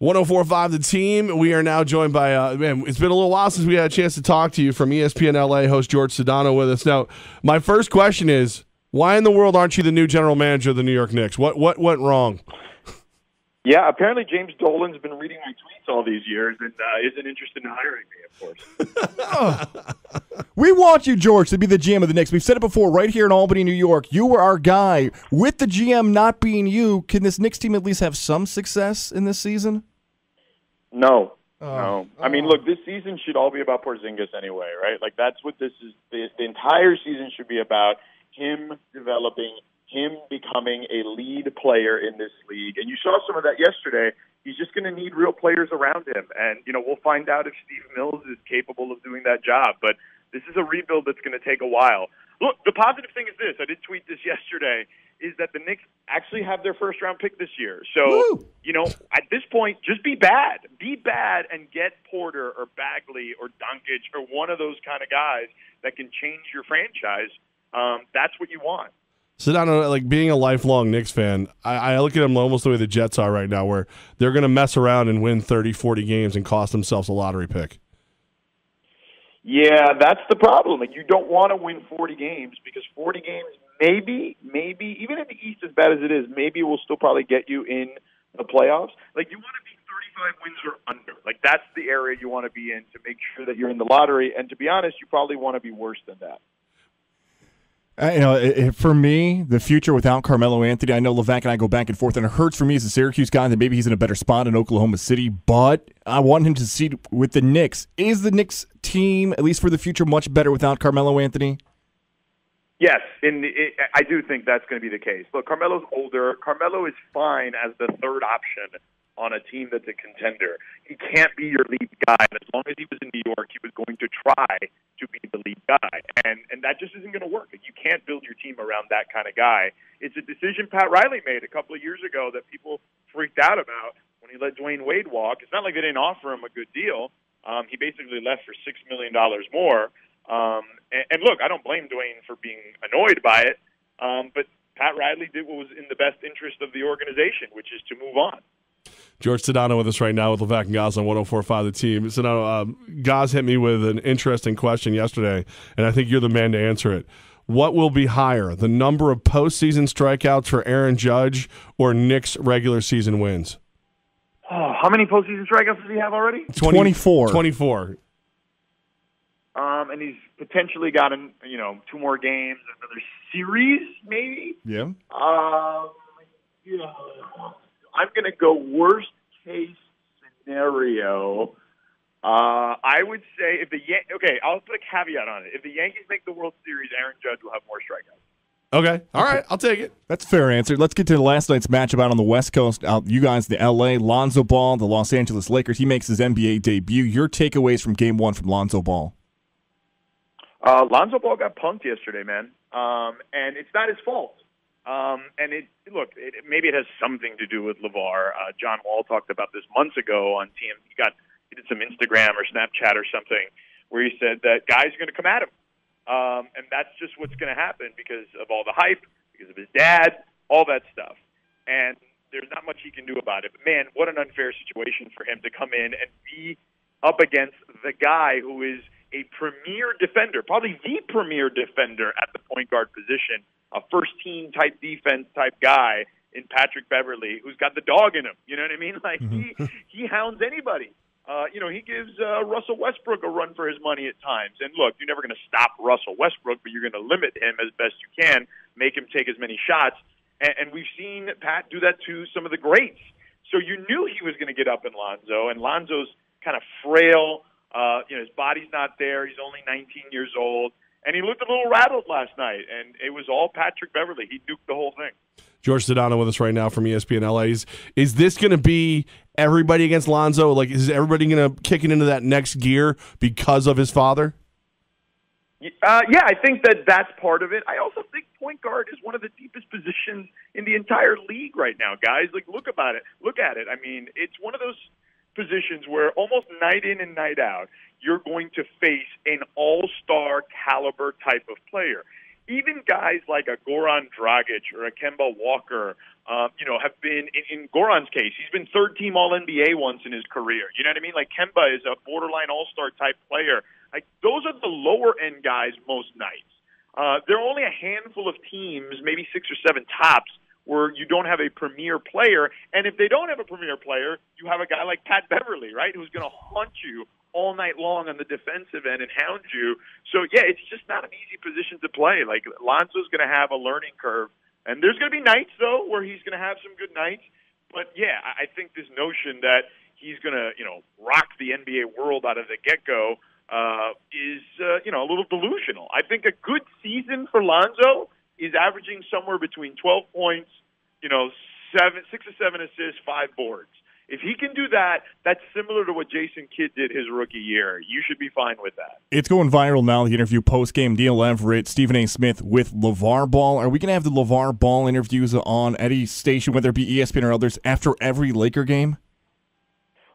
104.5 The Team. We are now joined by, man, it's been a little while since we had a chance to talk to you, from ESPN LA host Jorge Sedano with us. Now, my first question is, why in the world aren't you the new general manager of the New York Knicks? What went wrong? Yeah, apparently James Dolan's been reading my tweets all these years and isn't interested in hiring me, of course. We want you, George, to be the GM of the Knicks. We've said it before, right here in Albany, New York. You were our guy. With the GM not being you, can this Knicks team at least have some success in this season? No. No. I mean, look, this season should all be about Porzingis anyway, right? Like, that's what this is. The entire season should be about him developing, him becoming a lead player in this league. And you saw some of that yesterday. He's just going to need real players around him. And, you know, we'll find out if Steve Mills is capable of doing that job. But this is a rebuild that's going to take a while. Look, the positive thing is this. I did tweet this yesterday, is that the Knicks actually have their first-round pick this year. So, you know, at this point, just be bad. Be bad and get Porter or Bagley or Dunkage or one of those kind of guys that can change your franchise. That's what you want. Sedano, like, being a lifelong Knicks fan, I look at them almost the way the Jets are right now, where they're going to mess around and win 30, 40 games and cost themselves a lottery pick. Yeah, that's the problem. Like, you don't want to win 40 games, because 40 games maybe, even in the East as bad as it is, maybe will still probably get you in the playoffs. Like, you want to be 35 wins or under. Like, that's the area you want to be in to make sure that you're in the lottery. And to be honest, you probably want to be worse than that. You know, for me, the future without Carmelo Anthony, I know Levack and I go back and forth, and it hurts for me as a Syracuse guy that maybe he's in a better spot in Oklahoma City, but I want him to succeed with the Knicks. Is the Knicks team, at least for the future, much better without Carmelo Anthony? Yes, and I do think that's going to be the case. Look, Carmelo's older. Carmelo is fine as the third option on a team that's a contender. He can't be your lead guy. As long as he was in New York, he was going to try to be the lead guy. And that just isn't going to work. You can't build your team around that kind of guy. It's a decision Pat Riley made a couple of years ago that people freaked out about when he let Dwayne Wade walk. It's not like they didn't offer him a good deal. He basically left for $6 million more. And look, I don't blame Dwayne for being annoyed by it, but Pat Riley did what was in the best interest of the organization, which is to move on. Jorge Sedano with us right now with Levack and Gaz on 104.5 The Team. Sedano, Gaz hit me with an interesting question yesterday, and I think you're the man to answer it. What will be higher, the number of postseason strikeouts for Aaron Judge or Knicks regular season wins? Oh, how many postseason strikeouts does he have already? 24. And he's potentially got, you know, two more games, another series maybe. Yeah. Yeah. I'm going to go worst-case scenario. I would say if the okay, I'll put a caveat on it. If the Yankees make the World Series, Aaron Judge will have more strikeouts. Okay. All right. I'll take it. That's a fair answer. Let's get to last night's matchup out on the West Coast. You guys, the L.A., Lonzo Ball, the Los Angeles Lakers. He makes his NBA debut. Your takeaways from Game 1 from Lonzo Ball? Lonzo Ball got punked yesterday, man. And it's not his fault. And it maybe it has something to do with LeVar. John Wall talked about this months ago on TMZ. He did some Instagram or Snapchat or something where he said that guys are going to come at him. And that's just what's going to happen because of all the hype, because of his dad, all that stuff. And there's not much he can do about it. But, man, what an unfair situation for him to come in and be up against the guy who is a premier defender, probably the premier defender at the point guard position, a first-team type defense type guy in Patrick Beverly, who's got the dog in him. You know what I mean? Like, he hounds anybody. You know, he gives Russell Westbrook a run for his money at times. And, look, you're never going to stop Russell Westbrook, but you're going to limit him as best you can, make him take as many shots. And we've seen Pat do that to some of the greats. So you knew he was going to get up in Lonzo, and Lonzo's kind of frail. You know, his body's not there. He's only 19 years old. And he looked a little rattled last night, and it was all Patrick Beverly. He duked the whole thing. Jorge Sedano with us right now from ESPN LA. Is this going to be everybody against Lonzo? Like, is everybody going to kick it into that next gear because of his father? Yeah, I think that's part of it. I also think point guard is one of the deepest positions in the entire league right now, guys. Like, look at it. I mean, it's one of those positions where almost night in and night out, you're going to face an all-star caliber type of player. even guys like a Goran Dragic or a Kemba Walker, have been, in Goran's case, he's been third-team All-NBA once in his career. You know what I mean? Like, Kemba is a borderline all-star type player. Like, those are the lower-end guys most nights. There are only a handful of teams, maybe 6 or 7 tops, where you don't have a premier player. And if they don't have a premier player, you have a guy like Pat Beverly, right, who's going to haunt you all night long on the defensive end and hound you. So, yeah, it's just not an easy position to play. Like, Lonzo's going to have a learning curve. And there's going to be nights, though, where he's going to have some good nights. But, yeah, I think this notion that he's going to, rock the NBA world out of the get-go is a little delusional. I think a good season for Lonzo is averaging somewhere between 12 points, 6 or 7 assists, 5 boards. If he can do that, that's similar to what Jason Kidd did his rookie year. You should be fine with that. It's going viral now, the interview post-game, Neil Everett, Stephen A. Smith with LeVar Ball. Are we going to have the LeVar Ball interviews on any station, whether it be ESPN or others, after every Laker game?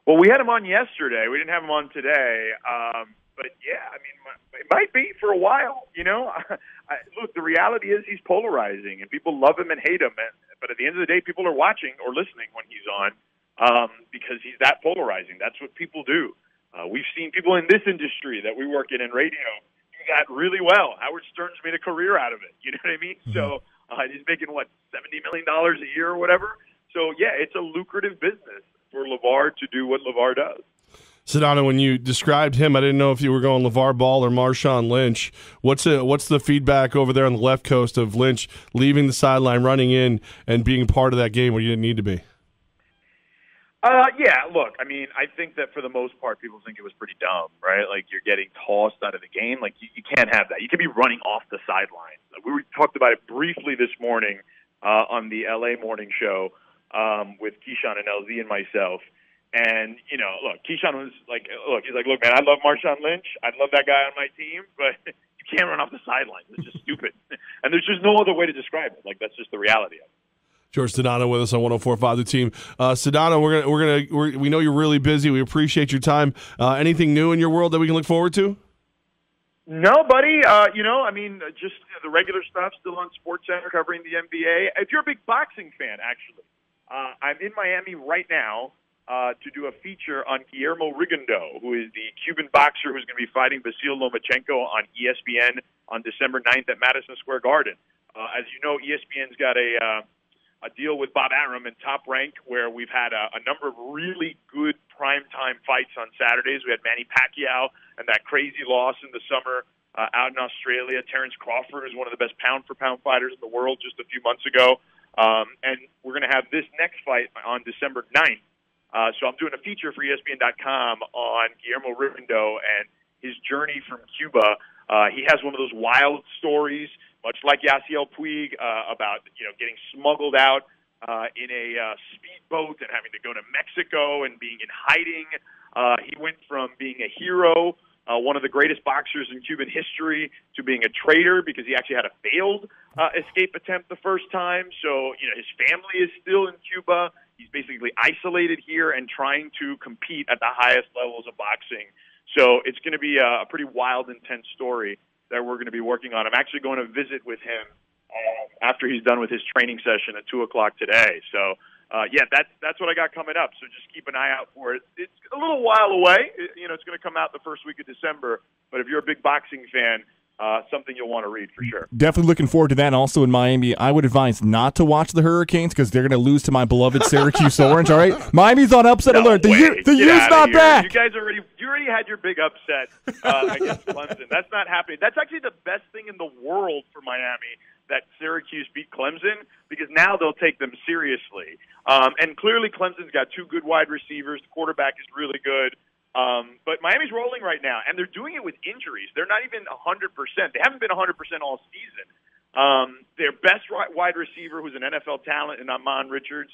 Well, we had him on yesterday. We didn't have him on today. But, yeah, I mean, it might be for a while, Look, the reality is he's polarizing, and people love him and hate him. But at the end of the day, people are watching or listening when he's on. Because he's that polarizing. That's what people do. We've seen people in this industry that we work in radio do that really well. Howard Stern's made a career out of it. You know what I mean? Mm-hmm. So he's making, $70 million a year or whatever? So, yeah, it's a lucrative business for LeVar to do what LeVar does. Sedano, when you described him, I didn't know if you were going LeVar Ball or Marshawn Lynch. What's the feedback over there on the left coast of Lynch leaving the sideline, running in, and being part of that game where you didn't need to be? Yeah, look, I mean, I think that for the most part, people think it was pretty dumb, right? Like, you're getting tossed out of the game. Like, you can't have that. You can be running off the sideline. We talked about it briefly this morning on the LA morning show with Keyshawn and LZ and myself. And, Keyshawn was like, look, man, I love Marshawn Lynch. I love that guy on my team, but you can't run off the sideline. It's just stupid. And there's just no other way to describe it. Like, that's just the reality of it. Jorge Sedano with us on 104.5 The Team. Sedano, we know you're really busy. We appreciate your time. Anything new in your world that we can look forward to? No, buddy. The regular stuff still on SportsCenter covering the NBA. If you're a big boxing fan, actually, I'm in Miami right now to do a feature on Guillermo Rigondeaux, who is the Cuban boxer who's going to be fighting Vasiliy Lomachenko on ESPN on December 9th at Madison Square Garden. As you know, ESPN's got a deal with Bob Arum and Top Rank, where we've had a number of really good primetime fights on Saturdays. We had Manny Pacquiao and that crazy loss in the summer out in Australia. Terrence Crawford is one of the best pound-for-pound fighters in the world just a few months ago. And we're going to have this next fight on December 9th. So I'm doing a feature for ESPN.com on Guillermo Rigondeaux and his journey from Cuba. He has one of those wild stories, much like Yasiel Puig, about getting smuggled out in a speedboat and having to go to Mexico and being in hiding. He went from being a hero, one of the greatest boxers in Cuban history, to being a traitor because he actually had a failed escape attempt the first time. So his family is still in Cuba. He's basically isolated here and trying to compete at the highest levels of boxing. So it's going to be a pretty wild, intense story that we're going to be working on. I'm actually going to visit with him after he's done with his training session at 2 o'clock today. So, that's what I got coming up. So just keep an eye out for it. It's a little while away. It's going to come out the first week of December. But if you're a big boxing fan, something you'll want to read for sure. Definitely looking forward to that. Also in Miami, I would advise not to watch the Hurricanes because they're going to lose to my beloved Syracuse Orange. All right, Miami's on upset alert. The U's not back. You guys already had your big upset against Clemson. That's not happening. That's actually the best thing in the world for Miami, that Syracuse beat Clemson, because now they'll take them seriously. And clearly, Clemson's got 2 good wide receivers. The quarterback is really good. But Miami's rolling right now, and they're doing it with injuries. They're not even 100%. They haven't been 100% all season. Their best wide receiver, who's an NFL talent, and Amon Richards,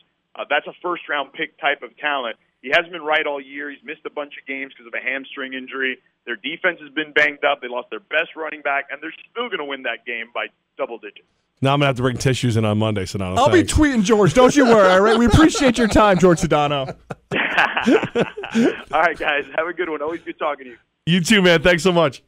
that's a first-round pick type of talent. He hasn't been right all year. He's missed a bunch of games because of a hamstring injury. Their defense has been banged up. They lost their best running back, and they're still going to win that game by double digits. Now I'm going to have to bring tissues in on Monday, Sedano. I'll be tweeting, George. Don't you worry, all right? We appreciate your time, Jorge Sedano. All right, guys. Have a good one. Always good talking to you. You too, man. Thanks so much.